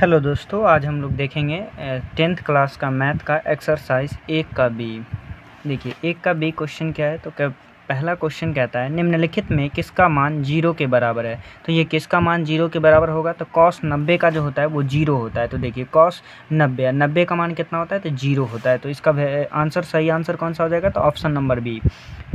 Hello दोस्तों, आज हम लोग देखेंगे 10th क्लास का मैथ का एक्सरसाइज 1 का B। देखिए 1 का B क्वेश्चन क्या है। तो पहला क्वेश्चन कहता है निम्नलिखित में किसका मान 0 के बराबर है। तो ये किसका मान 0 के बराबर होगा, तो कॉस 90 का जो होता है वो 0 होता है। तो देखिए कॉस 90, 90 का मान कितना होता है, तो 0 होता है। तो इसका आंसर, सही आंसर कौन सा हो जाएगा, तो ऑप्शन नंबर B।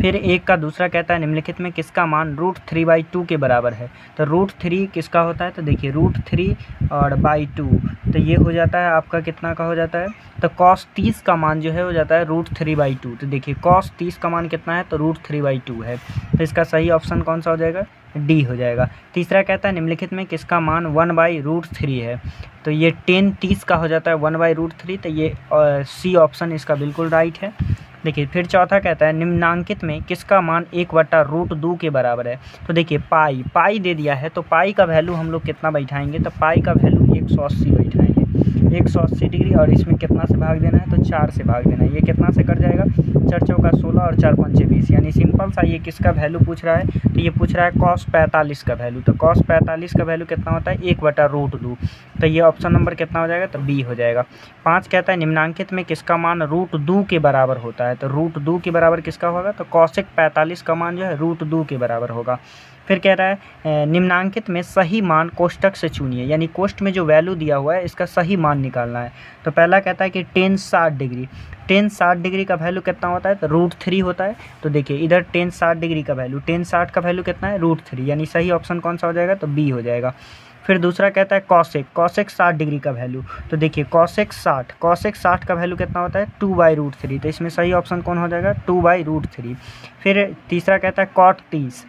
फिर 1 का दूसरा कहता है निम्नलिखित में किसका मान √3/2 के बराबर है। तो √3 किसका होता है, तो देखिए √3 और /2, तो ये हो जाता है आपका कितना का हो जाता है, तो कॉस 30 का मान जो है हो जाता है √3/2। तो देखिए कॉस 30 का मान कितना है, तो √3/2 है। तो इसका सही ऑप्शन कौन सा हो जाएगा, डी हो जाएगा। तीसरा कहता है निम्नलिखित में किसका मान 1/√3 है। तो ये 10 30 का हो जाता है 1/√3, तो ये सी ऑप्शन इसका बिल्कुल राइट है। देखिए फिर चौथा कहता है निम्नांकित में किसका मान 1/√2 के बराबर है। तो देखिए पाई दे दिया है, तो पाई का वैल्यू हम लोग कितना बैठाएंगे, तो पाई का वैल्यू 180 बैठाएंगे, 180 डिग्री। और इसमें कितना से भाग देना है, तो 4 से भाग देना है। ये कितना से कट जाएगा, 4 चौका 16 और 4 पंचे 20, यानी सिंपल सा ये किसका वैल्यू पूछ रहा है, तो ये पूछ रहा है कॉस 45 का वैल्यू। तो कॉस 45 का वैल्यू कितना होता है, 1/√2, तो ये ऑप्शन नंबर कितना हो जाएगा, तो बी हो जाएगा। 5 कहता है निम्नांकित में किसका मान √2 के बराबर होता है। तो √2 के बराबर किसका होगा, तो कॉसेक 45 का मान जो है √2 के बराबर होगा। फिर कह रहा है निम्नांकित में सही मान कोष्टक से चुनिए, यानी कोष्ट में जो वैल्यू दिया हुआ है इसका सही मान निकालना है। तो पहला कहता है कि 10 60 डिग्री, 10 60 डिग्री का वैल्यू कितना होता है, तो √3 होता है। तो देखिए इधर 10 60 डिग्री का वैल्यू, 10 60 का वैल्यू कितना है, √3, यानी सही ऑप्शन कौन सा हो जाएगा, तो बी हो जाएगा। फिर दूसरा कहता है कॉसेक, कॉसेक 60 डिग्री का वैल्यू। तो देखिए कॉसेक 60, कॉसेक 60 का वैल्यू कितना होता है, 2/√3, तो इसमें सही ऑप्शन कौन हो जाएगा, 2/√3। फिर तीसरा कहता है कॉट 30,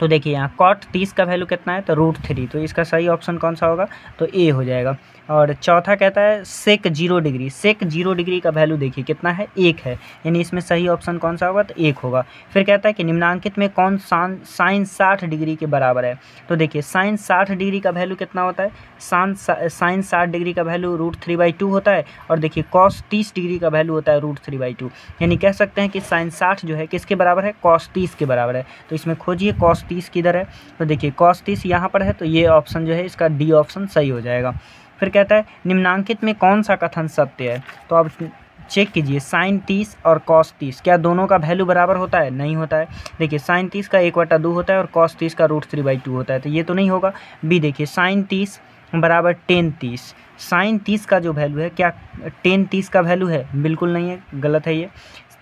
तो देखिए यहाँ कॉट 30 का वैल्यू कितना है, तो √3, तो इसका सही ऑप्शन कौन सा होगा, तो ए हो जाएगा। और चौथा कहता है सेक 0 डिग्री, सेक 0 डिग्री का वैल्यू देखिए कितना है, 1 है, यानी इसमें सही ऑप्शन कौन सा होगा, तो 1 होगा। फिर कहता है कि निम्नांकित में कौन साइन 60 डिग्री के बराबर है। तो देखिए साइन 60 डिग्री का वैल्यू कितना होता है, साइन 60 डिग्री का वैल्यू √3/2 होता है। और देखिए कॉस 30 डिग्री का वैल्यू होता है √3/2, यानी कह सकते हैं कि साइन 60 जो है किसके बराबर है, कॉस 30 के बराबर है। तो इसमें खोजिए कॉस 30 किधर है, तो देखिए कॉस 30 यहाँ पर है, तो ये ऑप्शन जो है इसका डी ऑप्शन सही हो जाएगा। फिर कहता है निम्नांकित में कौन सा कथन सत्य है। तो आप चेक कीजिए साइन 30 और कॉस 30 क्या दोनों का वैल्यू बराबर होता है, नहीं होता है। देखिए साइन 30 का 1/2 होता है और कॉस 30 का √3/2 होता है, तो ये तो नहीं होगा। बी देखिए साइन 30 बराबर 10 30, साइन 30 का जो वैल्यू है क्या 10 30 का वैल्यू है, बिल्कुल नहीं है, गलत है ये।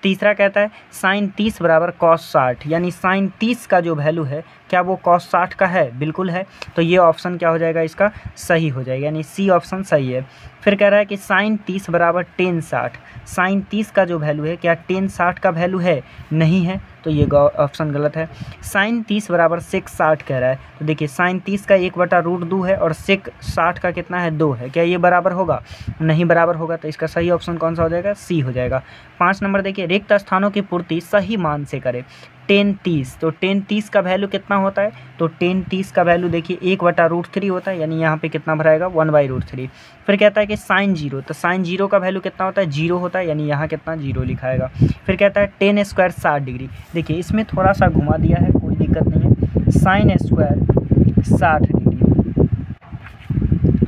तीसरा कहता है साइन 30 बराबर कॉस 60, यानी साइन 30 का जो वैल्यू है क्या वो कॉस 60 का है, बिल्कुल है, तो ये ऑप्शन क्या हो जाएगा, इसका सही हो जाएगा, यानी सी ऑप्शन सही है। फिर कह रहा है कि साइन 30 बराबर 10 60, साइन 30 का जो वैल्यू है क्या 10 60 का वैल्यू है, नहीं है, तो ये ऑप्शन गलत है। साइन 30 बराबर सेक 60 कह रहा है, तो देखिए साइन 30 का 1/√2 है और सेक 60 का कितना है, 2 है, क्या ये बराबर होगा, नहीं बराबर होगा, तो इसका सही ऑप्शन कौन सा हो जाएगा, सी हो जाएगा। 5 नंबर देखिए रिक्त स्थानों की पूर्ति सही मान से करें। 10 30, तो 10 30 का वैल्यू कितना होता है, तो 10 30 का वैल्यू देखिए 1/√3 होता है, यानी यहाँ पे कितना भराएगा, 1/√3। फिर कहता है कि साइन 0, तो साइन 0 का वैल्यू कितना होता है, 0 होता है, यानी यहाँ कितना 0 लिखाएगा। फिर कहता है 10² 60 डिग्री, देखिए इसमें थोड़ा सा घुमा दिया है, कोई दिक्कत नहीं है। साइन स्क्वायर 60 डिग्री,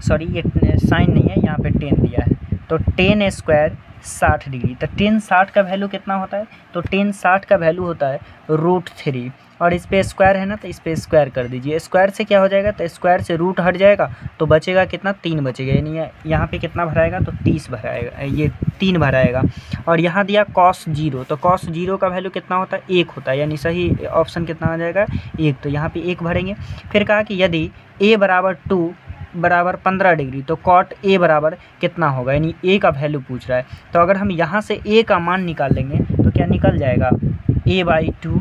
सॉरी ये साइन नहीं है, यहाँ पे 10 दिया है, तो 10² 60 डिग्री, तो 10 60 का वैल्यू कितना होता है, तो 10 60 का वैल्यू होता है √3, और इस पे स्क्वायर है ना, तो इस पे स्क्वायर कर दीजिए। स्क्वायर से क्या हो जाएगा, तो स्क्वायर से रूट हट जाएगा, तो बचेगा कितना, 3 बचेगा, यानी यहाँ पे कितना भराएगा, तो 30 भराएगा, ये 3 भराएगा। और यहाँ दिया कॉस 0, तो कॉस 0 का वैल्यू कितना होता है, 1 होता है, यानी सही ऑप्शन कितना आ जाएगा, 1, तो यहाँ पे 1 भरेंगे। फिर कहा कि यदि A = 2 = 15 डिग्री, तो कॉट A बराबर कितना होगा, यानी A का वैल्यू पूछ रहा है। तो अगर हम यहाँ से A का मान निकाल लेंगे तो क्या निकल जाएगा, A/2 =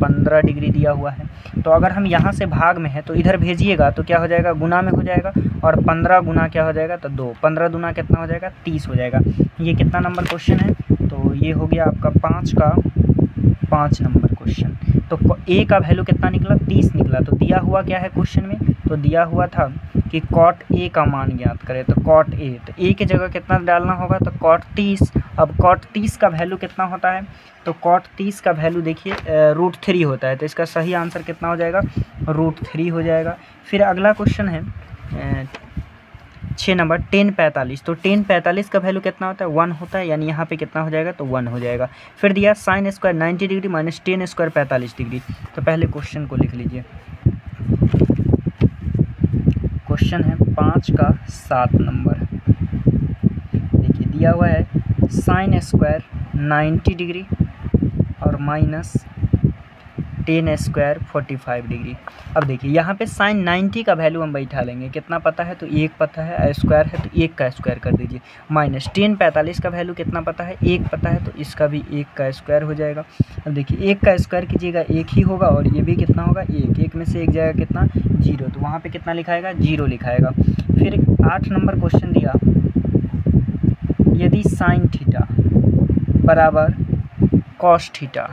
15 डिग्री दिया हुआ है। तो अगर हम यहाँ से भाग में है तो इधर भेजिएगा, तो क्या हो जाएगा, गुना में हो जाएगा, और 15 गुना क्या हो जाएगा, तो 2, 15 दूना कितना हो जाएगा, 30 हो जाएगा। ये कितना नंबर क्वेश्चन है, तो ये हो गया आपका 5 नंबर क्वेश्चन। तो A का वैल्यू कितना निकला, 30 निकला। तो दिया हुआ क्या है क्वेश्चन में, तो दिया हुआ था कि कॉट A का मान ज्ञात करें। तो कॉट A, तो A की जगह कितना डालना होगा, तो कॉट 30। अब कॉट 30 का वैल्यू कितना होता है, तो कॉट 30 का वैल्यू देखिए √3 होता है, तो इसका सही आंसर कितना हो जाएगा, √3 हो जाएगा। फिर अगला क्वेश्चन है छः नंबर 1045। तो 1045 का वैल्यू कितना होता है, 1 होता है, यानी यहाँ पे कितना हो जाएगा तो 1 हो जाएगा। फिर दिया sine square 90 degree minus 10 square 45 degree. तो पहले क्वेश्चन को लिख लीजिए। क्वेश्चन है 5 का 7 नंबर। देखिए दिया हुआ है साइन स्क्वायर 90 डिग्री और माइनस 10 स्क्वायर 45 डिग्री। अब देखिए यहाँ पे साइन 90 का वैल्यू हम बैठा लेंगे, कितना पता है तो 1 पता है, स्क्वायर है तो 1 का स्क्वायर कर दीजिए। माइनस 1045 का वैल्यू कितना पता है, 1 पता है, तो इसका भी 1 का स्क्वायर हो जाएगा। अब देखिए 1 का स्क्वायर कीजिएगा 1 ही होगा, और ये भी कितना होगा 1, 1 में से 1 जाएगा कितना 0, तो वहाँ पर कितना लिखाएगा 0 लिखाएगा। फिर 8 नंबर क्वेश्चन दिया, यदि साइन थीटा बराबर कॉस थीटा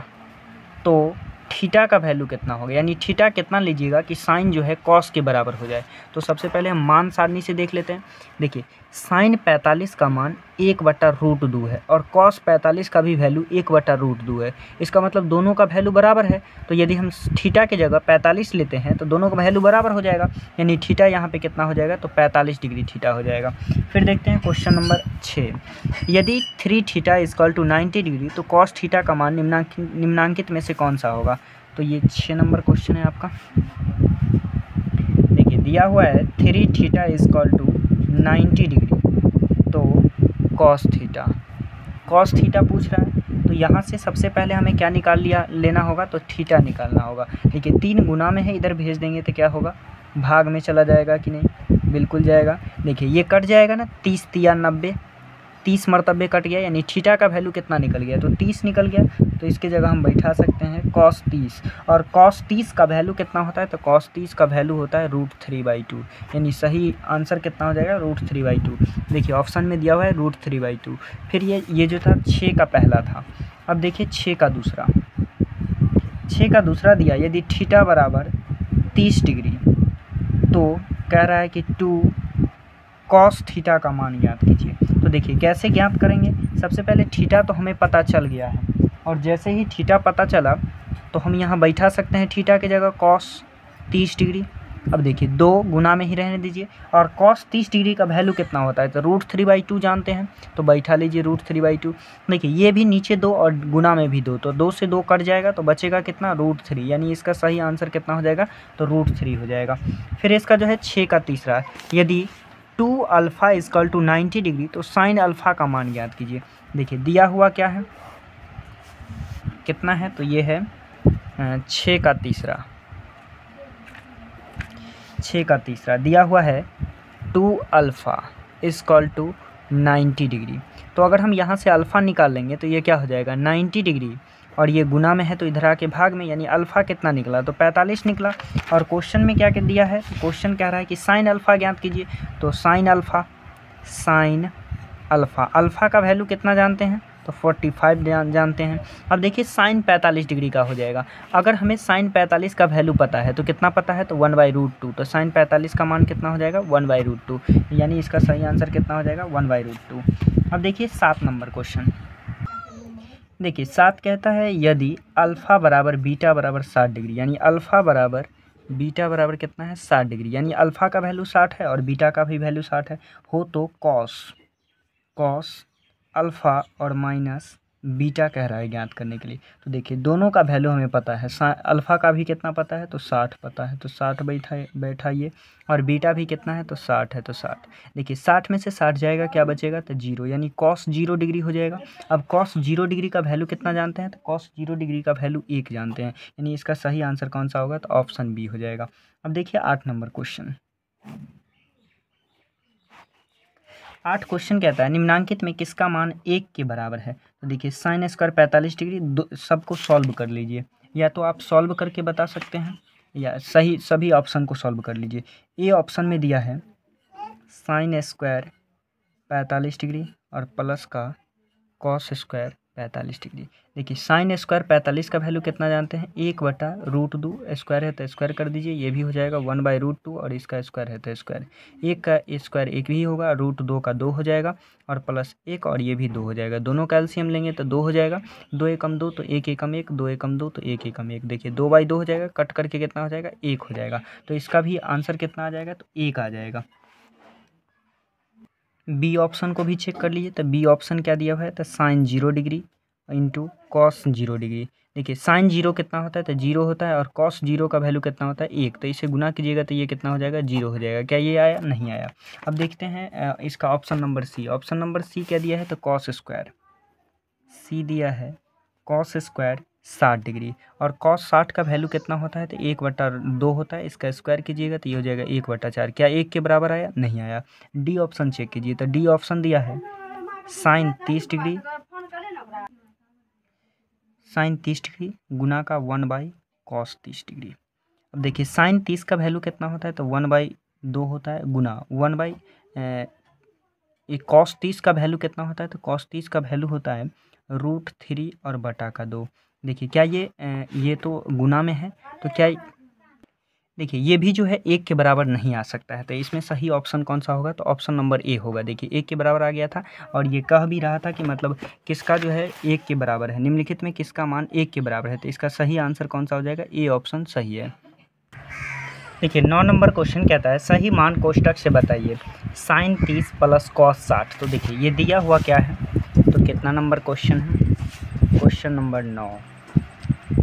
तो थीटा का वैल्यू कितना होगा, यानी थीटा कितना लीजिएगा कि साइन जो है कॉस के बराबर हो जाए। तो सबसे पहले हम मान सारणी से देख लेते हैं। देखिए साइन 45 का मान 1/√2 है और कॉस 45 का भी वैल्यू 1/√2 है। इसका मतलब दोनों का वैल्यू बराबर है। तो यदि हम थीटा की जगह 45 लेते हैं तो दोनों का वैल्यू बराबर हो जाएगा, यानी थीटा यहाँ पे कितना हो जाएगा तो 45 डिग्री थीटा हो जाएगा। फिर देखते हैं क्वेश्चन नंबर 6, यदि 3θ = 90 डिग्री तो कॉस थीटा का मान निम्नांकित में से कौन सा होगा। तो ये 6 नंबर क्वेश्चन है आपका। देखिए दिया हुआ है 3θ = 90 डिग्री तो कॉस थीटा पूछ रहा है। तो यहाँ से सबसे पहले हमें क्या निकाल लेना होगा तो थीटा निकालना होगा। ठीक है 3 गुना में है, इधर भेज देंगे तो क्या होगा, भाग में चला जाएगा कि नहीं, बिल्कुल जाएगा। देखिए ये कट जाएगा ना, 30 तिया 90, 30 मरतबे कट गया, यानी थीटा का वैल्यू कितना निकल गया तो 30 निकल गया। तो इसकी जगह हम बैठा सकते हैं cos 30, और cos 30 का वैल्यू कितना होता है तो cos 30 का वैल्यू होता है √3/2, यानी सही आंसर कितना हो जाएगा √3/2। देखिए ऑप्शन में दिया हुआ है √3/2। फिर ये जो था 6 का पहला था। अब देखिए 6 का दूसरा दिया, यदि थीटा बराबर 30 डिग्री तो कह रहा है कि 2 cos थीटा का मान ज्ञात कीजिए। तो देखिए कैसे ज्ञात करेंगे, सबसे पहले थीटा तो हमें पता चल गया है, और जैसे ही थीटा पता चला तो हम यहाँ बैठा सकते हैं थीटा की जगह cos 30 डिग्री। अब देखिए 2 गुना में ही रहने दीजिए, और cos 30 डिग्री का वैल्यू कितना होता है तो √3/2 जानते हैं, तो बैठा लीजिए √3/2। देखिए ये भी नीचे 2 और गुना में भी 2, तो 2 से 2 कट जाएगा तो बचेगा कितना √3, यानी इसका सही आंसर कितना हो जाएगा तो √3 हो जाएगा। फिर इसका जो है 6 का तीसरा, यदि 2α = 90 डिग्री तो साइन अल्फ़ा का मान ज्ञात कीजिए। देखिए दिया हुआ क्या है, कितना है तो ये है 6 का तीसरा दिया हुआ है 2α = 90 डिग्री। तो अगर हम यहाँ से अल्फ़ा निकाल लेंगे तो ये क्या हो जाएगा 90 डिग्री, और ये गुना में है तो इधर आके भाग में, यानी अल्फ़ा कितना निकला तो 45 निकला। और क्वेश्चन में क्या दिया है, क्वेश्चन कह रहा है कि साइन अल्फ़ा ज्ञात कीजिए। तो साइन अल्फ़ा का वैल्यू कितना जानते हैं तो 45 जानते हैं। अब देखिए साइन 45 डिग्री का हो जाएगा। अगर हमें साइन 45 का वैल्यू पता है तो कितना पता है तो 1/√2, तो साइन 45 का मान कितना हो जाएगा 1/√2, यानी इसका सही आंसर कितना हो जाएगा 1/√2। अब देखिए 7 नंबर क्वेश्चन। देखिए 7 कहता है यदि α = β = 60 डिग्री, यानी α = β = कितना है 60 डिग्री, यानी अल्फ़ा का वैल्यू 60 है और बीटा का भी वैल्यू 60 है हो, तो cos अल्फ़ा और माइनस बीटा कह रहा है ज्ञात करने के लिए। तो देखिए दोनों का वैल्यू हमें पता है, अल्फ़ा का भी कितना पता है तो 60 पता है, तो 60 बैठाइए, और बीटा भी कितना है तो 60 है, तो 60। देखिए 60 में से 60 जाएगा, क्या बचेगा तो 0, यानी cos 0 डिग्री हो जाएगा। अब cos 0 डिग्री का वैल्यू कितना जानते हैं तो cos 0 डिग्री का वैल्यू 1 जानते हैं, यानी इसका सही आंसर कौन सा होगा तो ऑप्शन बी हो जाएगा। अब देखिए 8 नंबर क्वेश्चन। 8 क्वेश्चन कहता है निम्नांकित में किसका मान 1 के बराबर है। तो देखिए साइन स्क्वायर 45 डिग्री, सबको सॉल्व कर लीजिए, या तो आप सॉल्व करके बता सकते हैं या सही सभी ऑप्शन को सॉल्व कर लीजिए। ए ऑप्शन में दिया है साइन स्क्वायर 45 डिग्री और प्लस का कॉस स्क्वायर 45 डिग्री। देखिए साइन स्क्वायर 45 का वैल्यू कितना जानते हैं 1/√2, स्क्वायर है तो स्क्वायर कर दीजिए, ये भी हो जाएगा 1/√2, और इसका स्क्वायर है तो स्क्वायर, 1 का स्क्वायर 1 भी होगा, √2 का 2 हो जाएगा, और प्लस 1 और ये भी 2 हो जाएगा, दोनों का एलसीएम लेंगे तो 2 हो जाएगा। 2 एकम 2 तो 1 एकम 1, 2 एकम 2 तो 1 एकम 1। देखिए 2/2 हो जाएगा, कट करके कितना हो जाएगा 1 हो जाएगा, तो इसका भी आंसर कितना आ जाएगा तो 1 आ जाएगा। बी ऑप्शन को भी चेक कर लीजिए। तो बी ऑप्शन क्या दिया हुआ है, तो sine 0 degree into cos 0 degree. देखिए साइन 0 कितना होता है, तो 0 होता है, और कॉस 0 का वैल्यू कितना होता है 1। तो इसे गुना कीजिएगा तो ये कितना हो जाएगा, 0 हो जाएगा। क्या ये आया, नहीं आया। अब देखते हैं इसका option number C. Option number C क्या दिया है, तो कॉस स्क्वायर सी दिया है, कॉस स्क्वायर 60 डिग्री, और कॉस 60 का वैल्यू कितना होता है, तो 1/2 होता है। इसका स्क्वायर कीजिएगा तो ये हो जाएगा 1/4। क्या 1 के बराबर आया, नहीं आया। डी ऑप्शन चेक कीजिए, तो डी ऑप्शन दिया है साइन 30 डिग्री, साइन 30 डिग्री गुना का 1/cos 30 डिग्री। अब देखिए साइन 30 का वैल्यू कितना होता है, तो 1/2 होता है, गुना 1/cos 30 का वैल्यू कितना होता है, तो cos 30 का वैल्यू होता है √3 और बटा 2। देखिए क्या ये तो गुना में है, तो क्या देखिए ये भी जो है 1 के बराबर नहीं आ सकता है। तो इसमें सही ऑप्शन कौन सा होगा, तो ऑप्शन नंबर ए होगा। देखिए 1 के बराबर आ गया था, और ये कह भी रहा था कि मतलब किसका जो है 1 के बराबर है, निम्नलिखित में किसका मान 1 के बराबर है। तो इसका सही आंसर कौन सा हो जाएगा, ए ऑप्शन सही है। देखिए 9 नंबर क्वेश्चन कहता है सही मान कोष्टक से बताइए, साइन 30 + cos 60। तो देखिए ये दिया हुआ क्या है, तो कितना नंबर क्वेश्चन है, क्वेश्चन नंबर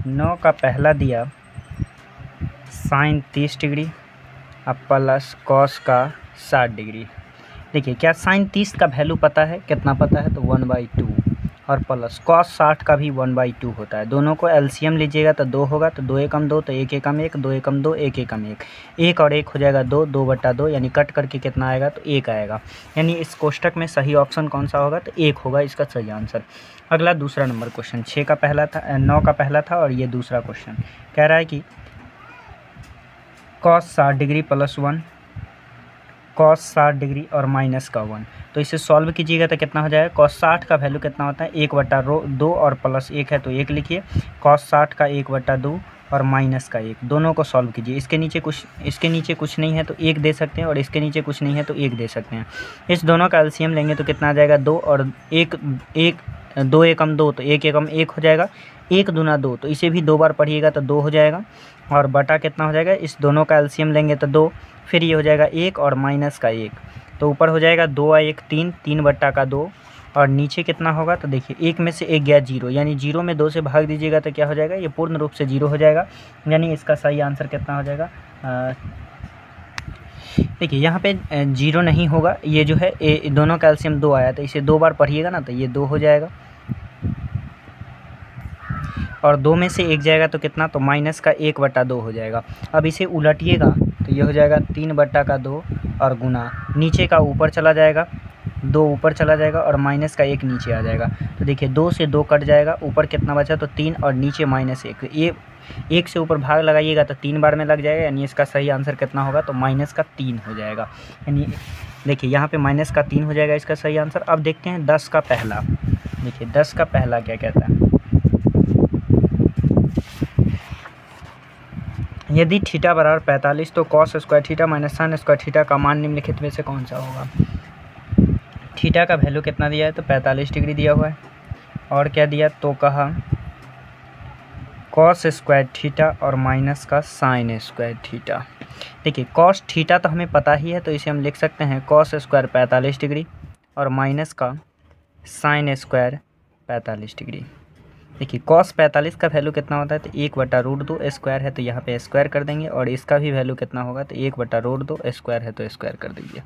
9 का पहला दिया साइन 30 डिग्री और प्लस कॉस का 60 डिग्री। देखिए क्या साइन 30 का वैल्यू पता है, कितना पता है, तो 1/2, और प्लस कॉस 60 का भी 1/2 होता है। दोनों को एलसीएम लीजिएगा तो 2 होगा, तो 2 एकम 2, तो 1 एकम 1, 2 एकम 2, 1 एकम 1, 1 और 1 हो जाएगा 2, 2/2, यानी कट करके कितना आएगा, तो 1 आएगा। यानी इस कोष्टक में सही ऑप्शन कौन सा होगा, तो 1 होगा इसका सही आंसर। अगला दूसरा नंबर क्वेश्चन 9 का पहला था, और ये दूसरा क्वेश्चन कह रहा है कि cos 60 डिग्री + 1 cos 60 डिग्री और -1। तो इसे सॉल्व कीजिएगा तो कितना हो जाएगा, cos 60 का वैल्यू कितना होता है 1/2, और +1 है तो 1 लिखिए। cos 60 का 1/2 और -1, दोनों को सॉल्व कीजिए। इसके नीचे कुछ नहीं है तो 1 दे सकते हैं, और इसके नीचे कुछ नहीं है तो 1 दे सकते हैं। इस दोनों का एलसीएम लेंगे तो कितना आ जाएगा 2, और 2 एकम 2, तो 1 एकम 1 हो जाएगा, 1 दूना 2, तो इसे भी 2 बार पढ़िएगा तो 2 हो जाएगा, और बटा कितना हो जाएगा, इस दोनों का एलसीएम लेंगे तो 2, फिर ये हो जाएगा 1 और -1, तो ऊपर हो जाएगा 2 और 1 3, 3/2, और नीचे कितना होगा, तो देखिए 1 में से 1 गया 0, यानी 0 में 2 से भाग दीजिएगा तो क्या हो जाएगा, ये पूर्ण रूप से 0 हो जाएगा। यानी इसका सही आंसर कितना हो जाएगा, देखिए यहाँ पे 0 नहीं होगा, ये जो है दोनों का एलसीएम 2 आया, तो इसे 2 बार पढ़िएगा ना तो ये 2 हो जाएगा, और 2 में से 1 जाएगा तो कितना, तो -1/2 हो जाएगा। अब इसे उलटिएगा तो ये हो जाएगा 3/2, और गुना नीचे का ऊपर चला जाएगा, 2 ऊपर चला जाएगा, और -1 नीचे आ जाएगा। तो देखिए 2 से 2 कट जाएगा, ऊपर कितना बचा तो 3, और नीचे -1, ये 1 से ऊपर भाग लगाइएगा तो 3 बार में लग जाएगा, यानी इसका सही आंसर कितना होगा, तो -3 हो जाएगा। यानी देखिए यहाँ पे -3 हो जाएगा इसका सही आंसर। अब देखते हैं 10 का पहला। देखिए 10 का पहला क्या कहता है, यदि θ = 45 तो cos² - sin² का मान निम्नलिखित में से कौन सा होगा। थीटा का वैल्यू कितना दिया है, तो 45 डिग्री दिया हुआ है, और क्या दिया, तो कहा cos² θ और माइनस का sin²θ। देखिए cos θ तो हमें पता ही है, तो इसे हम लिख सकते हैं cos² 45 डिग्री और माइनस का sin² 45 डिग्री। देखिए cos 45 का वैल्यू कितना होता है, तो 1/√2, स्क्वायर है तो यहाँ पे स्क्वायर कर देंगे, और इसका भी वैल्यू कितना होगा, तो 1/√2, स्क्वायर है तो स्क्वायर कर दीजिए।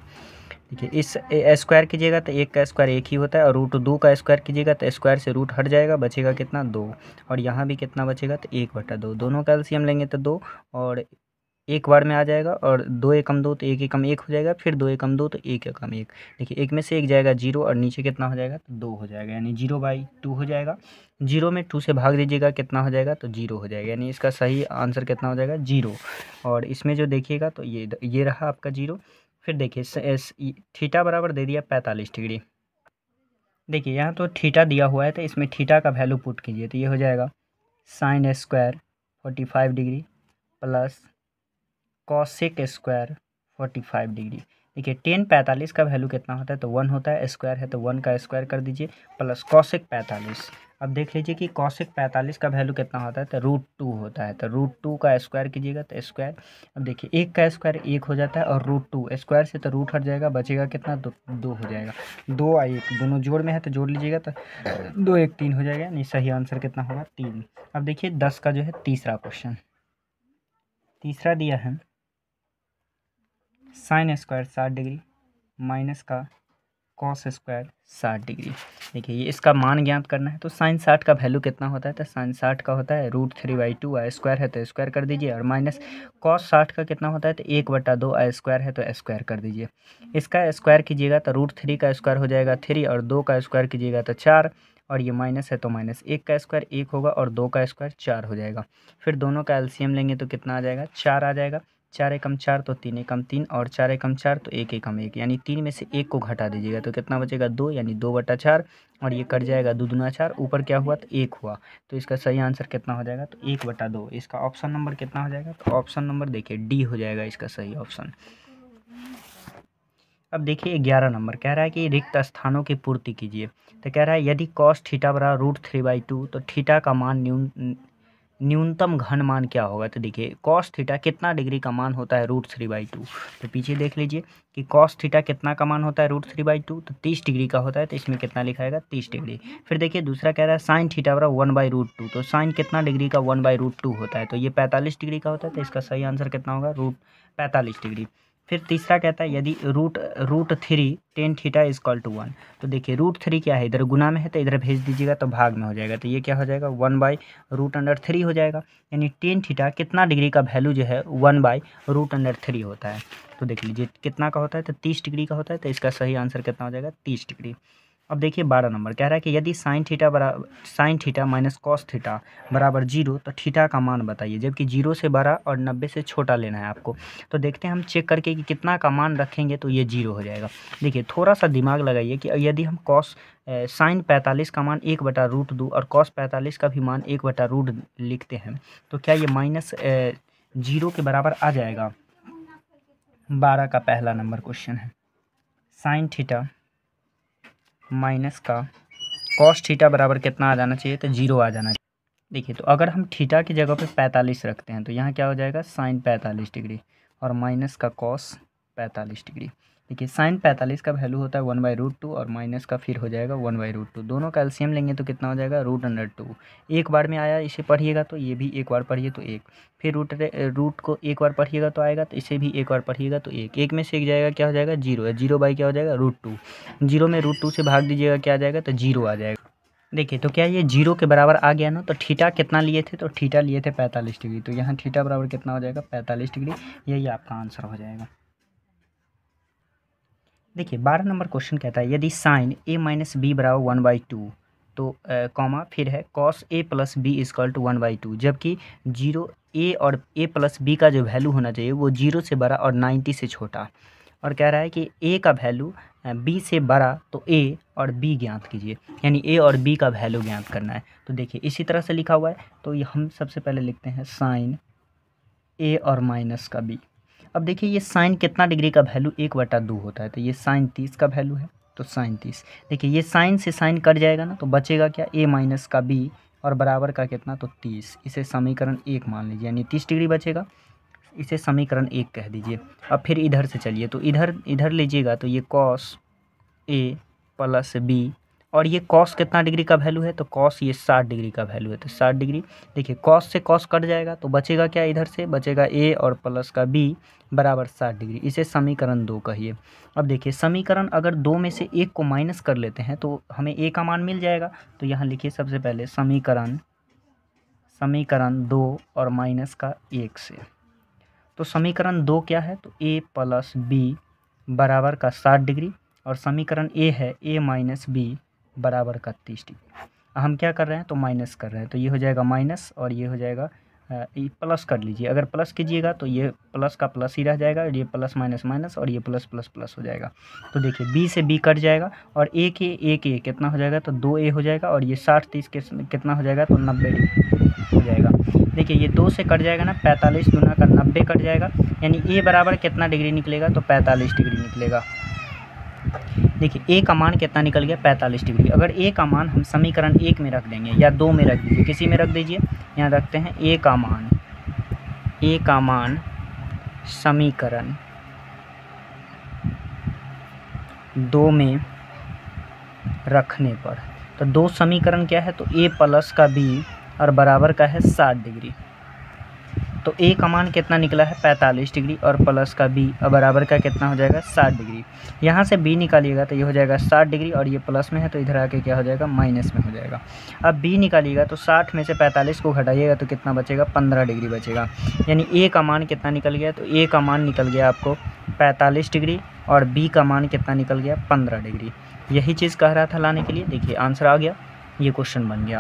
देखिए इस स्क्वायर कीजिएगा तो 1 का स्क्वायर 1 ही होता है, और √2 का स्क्वायर कीजिएगा तो स्क्वायर से रूट हट जाएगा, बचेगा कितना 2, और यहाँ भी कितना बचेगा, तो 1/2, दोनों का एलसीएम लेंगे तो 2, और 1 बार में आ जाएगा, और 2 एकम 2 तो 1 एकम 1 हो जाएगा, फिर 2 एकम 2 तो 1 एकम 1। देखिए 1 में से 1 जाएगा 0, और नीचे कितना हो जाएगा, तो 2 हो जाएगा, यानी 0/2 हो जाएगा। 0 में 2 से भाग दीजिएगा कितना हो जाएगा, तो 0 हो जाएगा, यानी इसका सही आंसर कितना हो जाएगा 0। और इसमें जो देखिएगा तो ये रहा आपका 0। फिर देखिए θ बराबर दे दिया 45 डिग्री। देखिए यहाँ तो θ दिया हुआ है, तो इसमें θ का वैल्यू पुट कीजिए तो ये हो जाएगा sin² 45 degree plus cosec² 45 degree. देखिए 10 45 का वैल्यू कितना होता है, तो 1 होता है, स्क्वायर है तो 1 का स्क्वायर कर दीजिए, प्लस cosec 45 अब देख लीजिए कि कॉसेक 45 का वैल्यू कितना होता है, तो √2 होता है। तो √2 का स्क्वायर कीजिएगा तो स्क्वायर, अब देखिए 1 का स्क्वायर 1 हो जाता है और √2 स्क्वायर से तो रूट हट जाएगा, बचेगा कितना 2 हो जाएगा। 2 और 1 दोनों जोड़ में है तो जोड़ लीजिएगा तो 2 1 3 हो जाएगा, यानी सही आंसर कितना होगा 3। अब देखिए 10 का जो है तीसरा क्वेश्चन, तीसरा दिया है साइन स्क्वायर 60 डिग्री माइनस का कॉस स्क्वायर 60 डिग्री। देखिए ये इसका मान ज्ञात करना है, तो साइन 60 का वैल्यू कितना होता है, तो साइन 60 का होता है √3/2 और स्क्वायर है तो स्क्वायर कर दीजिए, और माइनस कॉस 60 का कितना होता है तो 1/2 और स्क्वायर है तो स्क्वायर कर दीजिए। इसका स्क्वायर कीजिएगा तो √3 का स्क्वायर हो जाएगा 3 और 2 का स्क्वायर कीजिएगा तो 4, और ये माइनस है तो माइनस 1 का स्क्वायर 1 होगा और 2 का स्क्वायर 4 हो जाएगा। फिर दोनों का एलसीएम लेंगे तो कितना आ जाएगा 4 आ जाएगा, 4 एकम 4 तो 3 एकम 3 और 4 एकम 4 तो 1 एकम 1, यानी 3 में से 1 को घटा दीजिएगा तो कितना बचेगा 2, यानी 2/4 और ये कट जाएगा 2 दूना 4, ऊपर क्या हुआ तो 1 हुआ, तो इसका सही आंसर कितना हो जाएगा तो 1/2। इसका ऑप्शन नंबर कितना हो जाएगा, तो ऑप्शन नंबर देखिए डी हो जाएगा इसका सही ऑप्शन। अब देखिए 11 नंबर कह रहा है कि रिक्त स्थानों की पूर्ति कीजिए, तो कह रहा है यदि कॉस थीटा बराबर √3/2 तो थीटा का मान न्यूनतम घन मान क्या होगा। तो देखिए कॉस थीटा कितना डिग्री का मान होता है √3/2, तो पीछे देख लीजिए कि कॉस थीटा कितना का मान होता है √3/2 तो 30 डिग्री का होता है, तो इसमें कितना लिखा जाएगा 30 डिग्री। फिर देखिए दूसरा कह रहा है साइन थीटा बराबर 1/√2 तो साइन कितना डिग्री का 1/√2 होता है, तो ये 45 डिग्री का होता है, तो इसका सही आंसर कितना होगा 45 डिग्री। फिर तीसरा कहता है यदि √3 tan थीटा इजकॉल टू 1, तो देखिए √3 क्या है, इधर गुना में है तो इधर भेज दीजिएगा तो भाग में हो जाएगा, तो ये क्या हो जाएगा 1/√3 हो जाएगा, यानी tan थीटा कितना डिग्री का वैल्यू जो है 1/√3 होता है। तो देख लीजिए कितना का होता है, तो 30 डिग्री का होता है, तो इसका सही आंसर कितना हो जाएगा 30 डिग्री। अब देखिए 12 नंबर कह रहा है कि यदि sine theta minus cos theta बराबर 0 तो थीटा का मान बताइए, जबकि 0 से बड़ा और 90 से छोटा लेना है आपको। तो देखते हैं हम चेक करके कि कितना का मान रखेंगे, तो ये 0 हो जाएगा। देखिए थोड़ा सा दिमाग लगाइए कि यदि हम साइन 45 का मान 1/√2 और कॉस 45 का भी मान 1/√2 लिखते हैं, तो क्या ये -0 के बराबर आ जाएगा। 12 का पहला नंबर क्वेश्चन है साइन थीटा माइनस का कॉस थीटा बराबर कितना आ जाना चाहिए, तो 0 आ जाना चाहिए। देखिए तो अगर हम थीटा की जगह पे 45 रखते हैं तो यहाँ क्या हो जाएगा साइन 45 डिग्री और माइनस का कॉस 45 डिग्री। देखिए साइन 45 का वैल्यू होता है 1/√2 और माइनस का फिर हो जाएगा 1/√2, दोनों का एलसीएम लेंगे तो कितना हो जाएगा √2। एक बार में आया, इसे पढ़िएगा तो ये भी एक बार पढ़िए तो 1, फिर रूट को एक बार पढ़िएगा तो आएगा, तो इसे भी एक बार पढ़िएगा तो 1, 1 में से 1 जाएगा क्या हो जाएगा 0, 0/क्या हो जाएगा √2, 0 में √2 से भाग दीजिएगा क्या आ जाएगा तो 0 आ जाएगा। देखिए तो क्या ये 0 के बराबर आ गया ना, तो थीटा कितना लिए थे, तो थीटा लिए थे 45 डिग्री, तो यहाँ थीटा बराबर कितना हो जाएगा 45 डिग्री, यही आपका आंसर हो जाएगा। देखिए 12 नंबर क्वेश्चन कहता है यदि साइन a - b बराबर 1/2 तो कॉमा फिर है cos a + b equal to 1/2, जबकि 0 a और a + b का जो वैल्यू होना चाहिए वो 0 से बड़ा और 90 से छोटा, और कह रहा है कि a का वैल्यू b से बड़ा तो a और b ज्ञात कीजिए, यानी a और b का वैल्यू ज्ञात करना है। तो देखिए इसी तरह से लिखा हुआ है, तो ये हम सबसे पहले लिखते हैं साइन a और माइनस का b। अब देखिए ये साइन कितना डिग्री का वैल्यू 1/2 होता है, तो ये साइन 30 का वैल्यू है, तो साइन 30। देखिए ये साइन से साइन कट जाएगा ना, तो बचेगा क्या a माइनस का b और बराबर का कितना तो 30, इसे समीकरण 1 मान लीजिए, यानी 30 डिग्री बचेगा, इसे समीकरण 1 कह दीजिए। अब फिर इधर से चलिए तो इधर लीजिएगा तो ये कॉस a + b और ये कॉस कितना डिग्री का वैल्यू है, तो कॉस ये 60 डिग्री का वैल्यू है, तो 60 डिग्री। देखिए कॉस से कॉस कट जाएगा तो बचेगा क्या, इधर से बचेगा a और प्लस का b बराबर 60 डिग्री, इसे समीकरण 2 कहिए। अब देखिए समीकरण अगर 2 में से 1 को माइनस कर लेते हैं तो हमें a का मान मिल जाएगा, तो यहाँ लिखिए सबसे पहले समीकरण 2 और माइनस का 1 से, तो समीकरण 2 क्या है, तो a + b बराबर का 60 डिग्री और समीकरण a है a - b बराबर का 30 डिग्री। हम क्या कर रहे हैं तो माइनस कर रहे हैं, तो ये हो जाएगा माइनस और ये हो जाएगा प्लस कर लीजिए, अगर प्लस कीजिएगा तो ये प्लस का प्लस ही रह जाएगा और ये प्लस माइनस माइनस और ये प्लस प्लस प्लस हो जाएगा। तो देखिए b से b कट जाएगा और a कितना हो जाएगा तो 2a हो जाएगा और ये 60 30 के कितना हो जाएगा तो 90 हो जाएगा। देखिए ये 2 से कट जाएगा ना, 45 गुना का 90 कट जाएगा, यानी a बराबर कितना डिग्री निकलेगा तो 45 डिग्री निकलेगा। देखिए ए का मान कितना निकल गया 45 डिग्री। अगर ए का मान हम समीकरण 1 में रख देंगे या 2 में रख दीजिए, किसी में रख दीजिए। यहाँ रखते हैं ए का मान समीकरण 2 में रखने पर, तो 2 समीकरण क्या है, तो ए प्लस का बी और बराबर का है 60 डिग्री। तो ए का मान कितना निकला है 45 डिग्री और प्लस का बी और बराबर का कितना हो जाएगा 60 डिग्री। यहाँ से बी निकालिएगा तो ये हो जाएगा 60 डिग्री और ये प्लस में है तो इधर आके क्या हो जाएगा माइनस में हो जाएगा। अब बी निकालिएगा तो 60 में से 45 को घटाइएगा तो कितना बचेगा 15 डिग्री बचेगा। यानी ए का मान कितना निकल गया, तो ए का मान निकल गया आपको 45 डिग्री और बी का मान कितना निकल गया 15 डिग्री। यही चीज़ कह रहा था लाने के लिए। देखिए आंसर आ गया, ये क्वेश्चन बन गया।